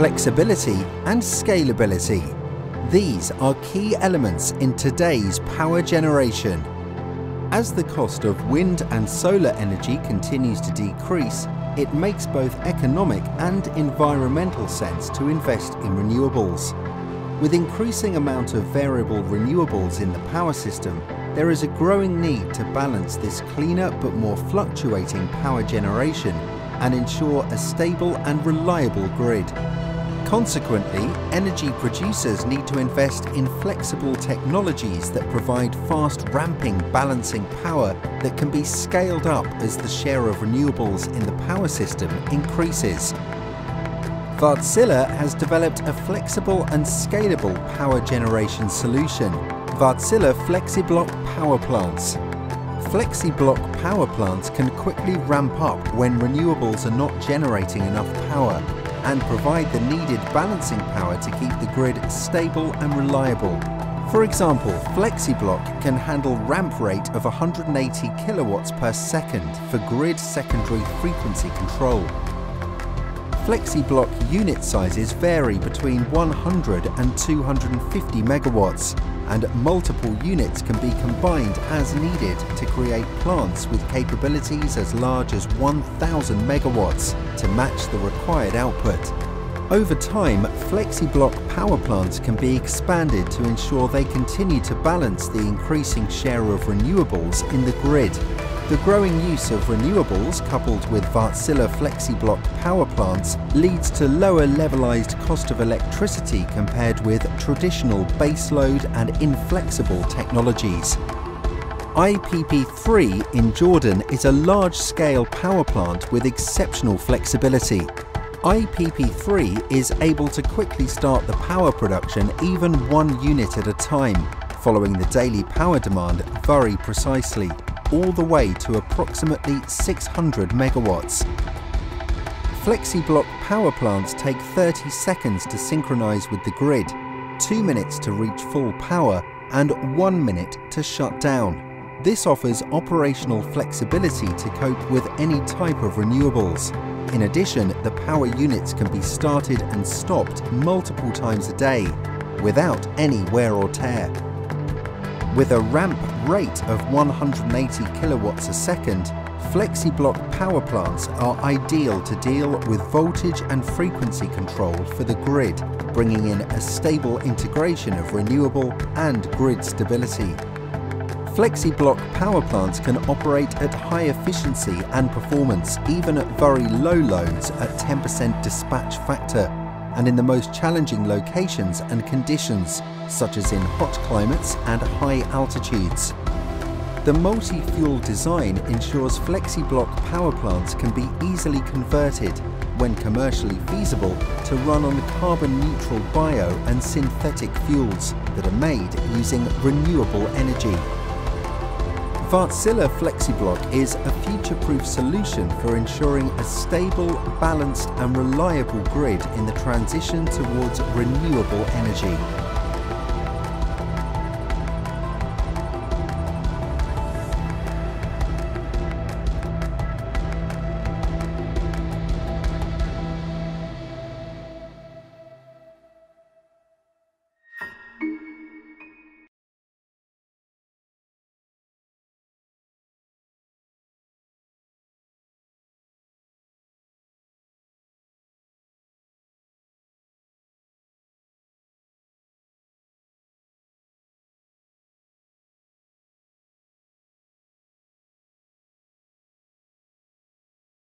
flexibility and scalability. These are key elements in today's power generation. As the cost of wind and solar energy continues to decrease, it makes both economic and environmental sense to invest in renewables. With increasing amount of variable renewables in the power system, there is a growing need to balance this cleaner but more fluctuating power generation and ensure a stable and reliable grid. Consequently, energy producers need to invest in flexible technologies that provide fast ramping balancing power that can be scaled up as the share of renewables in the power system increases. Wärtsilä has developed a flexible and scalable power generation solution, Wärtsilä FlexiBlock power plants. FlexiBlock power plants can quickly ramp up when renewables are not generating enough power and provide the needed balancing power to keep the grid stable and reliable. For example, FlexiBlock can handle ramp rate of 180 kilowatts per second for grid secondary frequency control. FlexiBlock unit sizes vary between 100 and 250 megawatts, and multiple units can be combined as needed to create plants with capabilities as large as 1,000 megawatts to match the required output. Over time, FlexiBlock power plants can be expanded to ensure they continue to balance the increasing share of renewables in the grid. The growing use of renewables coupled with Wärtsilä FlexiBlock power plants leads to lower levelized cost of electricity compared with traditional baseload and inflexible technologies. IPP3 in Jordan is a large-scale power plant with exceptional flexibility. IPP3 is able to quickly start the power production even one unit at a time, following the daily power demand very precisely, all the way to approximately 600 megawatts. FlexiBlock power plants take 30 seconds to synchronize with the grid, 2 minutes to reach full power, and 1 minute to shut down. This offers operational flexibility to cope with any type of renewables. In addition, the power units can be started and stopped multiple times a day without any wear or tear. With a ramp rate of 180 kilowatts a second, FlexiBlock power plants are ideal to deal with voltage and frequency control for the grid, bringing in a stable integration of renewable and grid stability. FlexiBlock power plants can operate at high efficiency and performance even at very low loads at 10% dispatch factor, and in the most challenging locations and conditions, such as in hot climates and high altitudes. The multi-fuel design ensures FlexiBlock power plants can be easily converted, when commercially feasible, to run on carbon-neutral bio and synthetic fuels that are made using renewable energy. Wärtsilä FlexiBlock is a future-proof solution for ensuring a stable, balanced and reliable grid in the transition towards renewable energy.